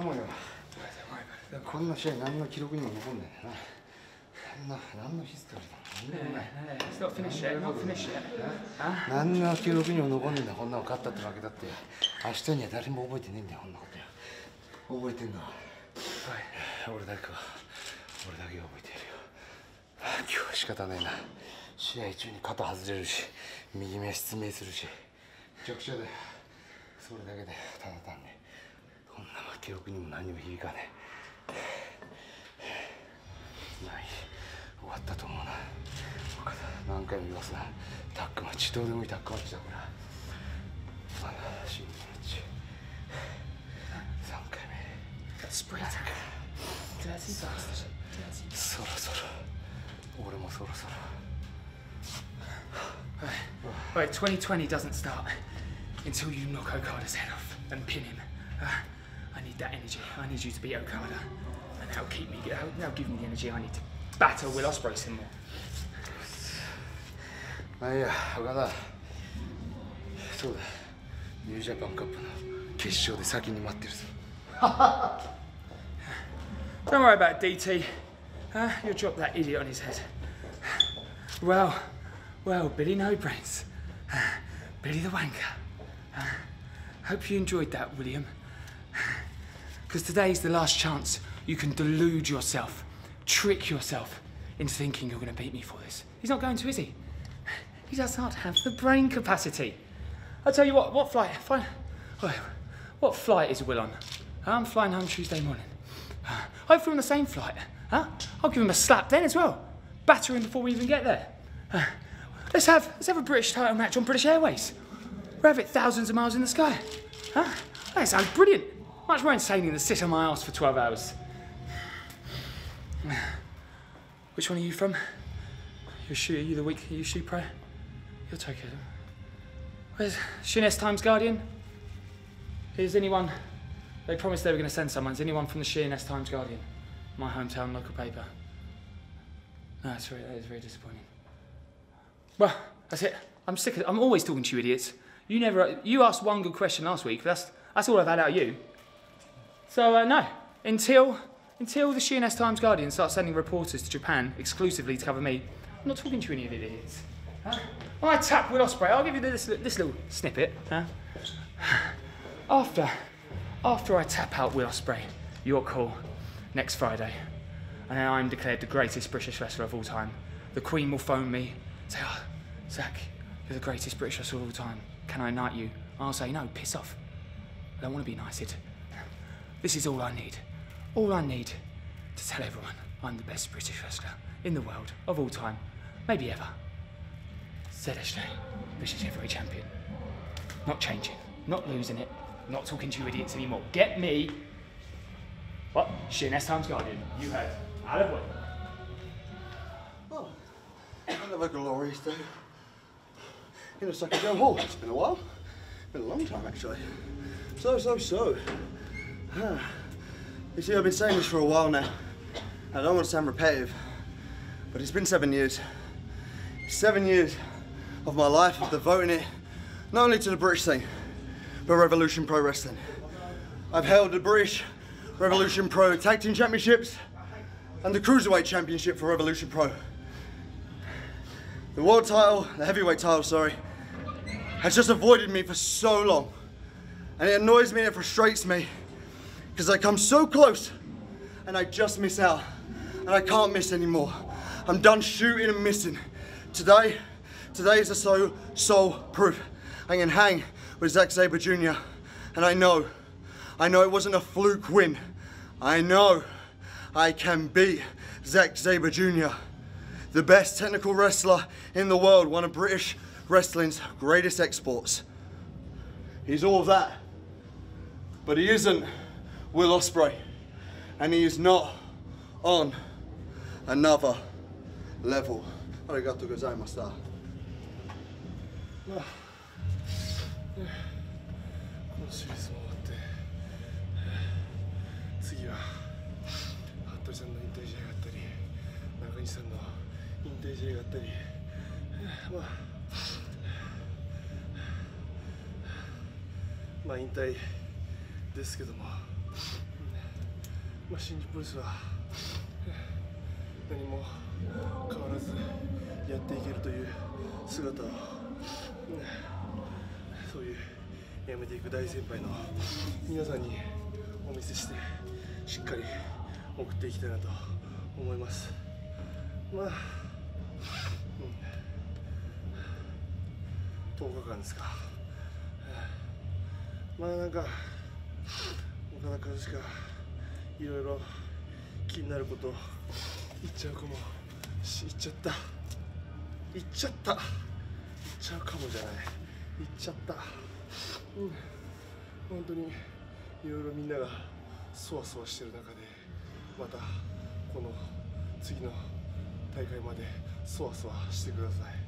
んなもんよ。こんな試合何の記録にも残んないな。 It's not finished yet, not finished yet. Huh? It's not finished yet. It's 終わったと思うな。何回も言わすな。タックマッチ、どうでもいいタックマッチだから。シングルマッチ。3回目。スプリンター。そろそろ。俺もそろそろ。Right, 2020 doesn't start until you knock Okada's head off and pin him. I need that energy. I need you to beat Okada, and that'll keep me. That'll give me the energy I need to. Battle Will Ospreay some more. Okada. So that New Japan Cup final is waiting for me. Don't worry about DT. You'll drop that idiot on his head. Well, well, Billy No Brains, Billy the Wanker. Hope you enjoyed that, William. Because today's the last chance you can delude yourself. Trick yourself into thinking you're going to beat me for this. He's not going to, is he? He does not have the brain capacity. I'll tell you what flight? What flight is Will on? I'm flying home Tuesday morning. Hopefully on the same flight. Huh? I'll give him a slap then as well. Batter him before we even get there. Let's have a British title match on British Airways. We'll have it thousands of miles in the sky. Huh? That sounds brilliant. Much more insane than sit on my ass for 12 hours. Which one are you from? You're Shoe, are you the weak, are you Shoe Pro? You'll take it. Where's Sheerness Times Guardian? Is anyone, they promised they were going to send someone, is anyone from the Sheerness Times Guardian? My hometown local paper. No, it's really, that is very disappointing. Well, that's it. I'm sick of, I'm always talking to you idiots. You never, you asked one good question last week, that's all I've had out of you. So no, until the Sheerness Times Guardian starts sending reporters to Japan exclusively to cover me, I'm not talking to any of the idiots. Huh? I tap Will Ospreay. I'll give you this little snippet. Huh? After I tap out Will Ospreay, your call next Friday, and I'm declared the greatest British wrestler of all time. The Queen will phone me, say, "Oh, Zack, you're the greatest British wrestler of all time. Can I knight you?" I'll say, "No, piss off. I don't want to be knighted. This is all I need." All I need to tell everyone I'm the best British wrestler in the world of all time, maybe ever. ZSJ, British Heavyweight Champion. Not changing, not losing it, not talking to you idiots anymore. Get me. What? Sheerness Times Guardian. You heard. Out of one. Well, another glorious day in a second go hall. It's been a while. Been a long time actually. So. You see, I've been saying this for a while now. I don't want to sound repetitive, but it's been 7 years. 7 years of my life of devoting it, not only to the British thing, but Revolution Pro Wrestling. I've held the British Revolution Pro Tag Team Championships and the Cruiserweight Championship for Revolution Pro. The world title, the heavyweight title, sorry, has just avoided me for so long. And it annoys me and it frustrates me. Because I come so close, and I just miss out, and I can't miss anymore. I'm done shooting and missing. Today is the sole proof. I can hang with Zack Sabre Jr. And I know it wasn't a fluke win. I know I can beat Zack Sabre Jr., the best technical wrestler in the world, one of British wrestling's greatest exports. He's all that, but he isn't Will Ospreay, and he is not on another level. Arigato gozaimashita. まあ、新日プロレスは何も変わらずやっていけるという姿を、そういう辞めていく大先輩の皆さんにお見せしてしっかり送っていきたいなと思います。まあ、10日間ですか。まあなんか岡田和志がいろいろ気になることを言っちゃうかもし、言っちゃうかもじゃない、言っちゃった。本当にいろいろみんながそわそわしてる中で、またこの次の大会までそわそわしてください。